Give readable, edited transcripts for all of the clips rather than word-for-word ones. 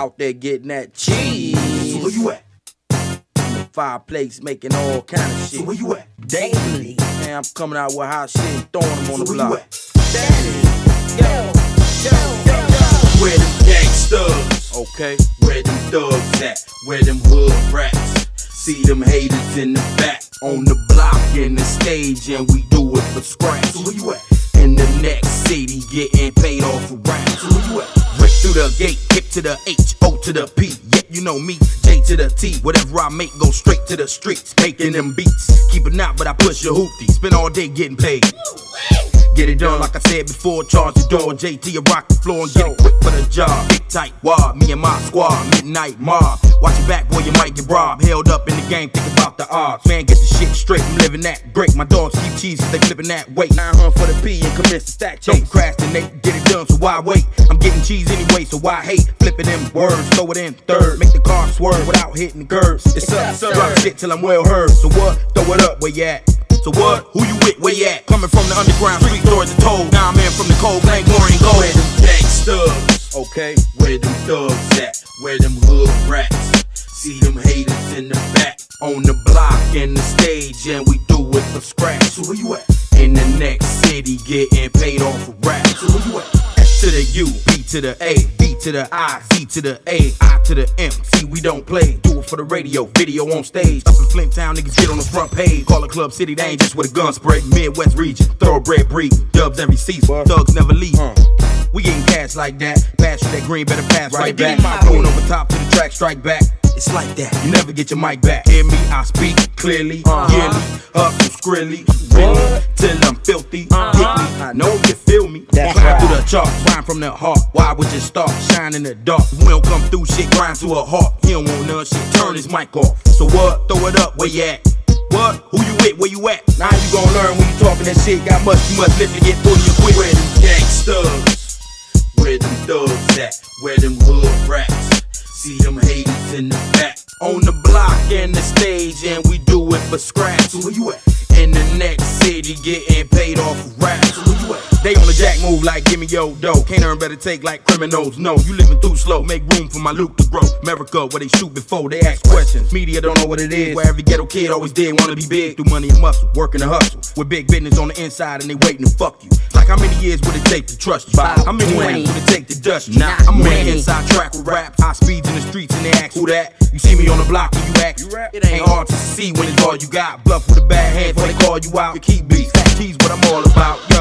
out there getting that cheese. So where you at? Fireplace making all kind of shit. So where you at? Daily. Man, I'm coming out with hot shit and throwing them on the block. Daily. Yo. Where them gangsters? Okay. Where them thugs at? Where them hood rats? See them haters in the back, on the block, in the stage, and we do it for scratch. So where you at? In the next city, getting paid off for raps. So where you at? Rip through the gate, hip to the H, O to the P. Yep, you know me, J to the T. Whatever I make, go straight to the streets, making them beats. Keep it out, but I push your hoopty. Spend all day getting paid. Get it done, like I said before, charge the door. JT, you rock the floor and get it quick for the job. Big tight wad, me and my squad, midnight mob. Watch your back, boy, you might get robbed. Held up in the game, think about the odds. Man, get the shit straight, I'm living that break. My dogs keep cheese, they flipping that weight. 900 for the P and commence to stack chase. Don't procrastinate, get it done, so why wait? I'm getting cheese anyway, so why hate? Flipping them words, throw it in third. Make the car swerve without hitting the curbs. It's up, drop shit till I'm well heard. So what? Throw it up, where you at? So what? Who you with? Where you at? Coming from the underground, street doors are told. Now I'm in from the cold, blank, glory and gold. Where them gangsters? Okay. Where them thugs at? Where them hood rats? See them haters in the back, on the block, in the stage, and we do it for scratch. So where you at? In the next city, getting paid off for raps. So where you at? S to the U, B to the A, B to the I, C to the A, I to the M. See, we don't play, do it for the radio, video on stage. Up in Flint town, niggas get on the front page. Call it Club City, they ain't just with a gun spray. Midwest region, thoroughbred breed, dubs every season, thugs never leave. We getting cash like that. Pass through that green, better pass right back. Going over top to the track, strike back. It's like that, you never get your mic back. Hear me, I speak clearly, yearly, hustle, skrilly, really, till I'm filthy, hit me, I know you feel me. That's right. Climb through the chalk, grind from the heart, why would you start, shine in the dark. We don't come through shit, grind to a heart, he don't want none shit, turn his mic off. So what, throw it up, where you at? What, who you with, where you at? Now you gon' learn when you talking that shit, got much too much lift to get through you quick. Where them gangsters? Where them thugs at? Where them hood rats? See them haters in the back, on the block and the stage, and we do it for scratch. So where you at? In the next city, getting paid off for raps. So where you at? They on the jack move like give me yo dough. Can't earn better take like criminals. No, you living too slow. Make room for my loop to grow. America, where they shoot before they ask questions. Media don't know what it is. Where every ghetto kid always did wanna be big. Through money and muscle, working the hustle. With big business on the inside, and they waiting to fuck you. Like how many years would it take to trust you? How many years would it take to dust you? Nah, I'm on the inside track with raps. I speed in the streets and they ask who that. You see me on the block when you act. It ain't hard to see when it's all you got. Bluff with a bad hand before they call you out. You keep beats, that keys what I'm all about, yo.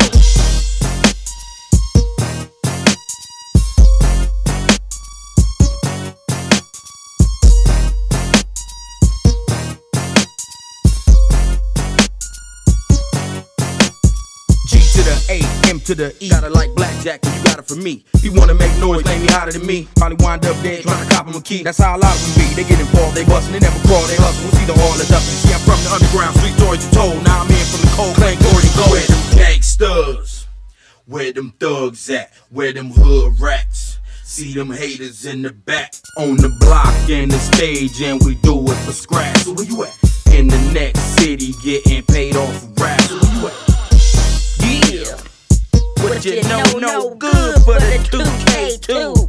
A, M to the E. Got it like blackjack, and you got it from me. He wanna make noise, blame me hotter than me. Probably wind up dead, trying to cop him a key. That's how a lot of them be. They get involved, they bustin', they never crawl, they hustle. It's either all or nothing. See, I'm from the underground, street stories are told. Now I'm in from the cold, clank, glory to gold. Where them gangsters? Where them thugs at? Where them hood rats? See them haters in the back, on the block and the stage, and we do it for scratch. So where you at? In the next city, getting paid off for rap. So where you at? Yeah, what you know, no good for the 2K2.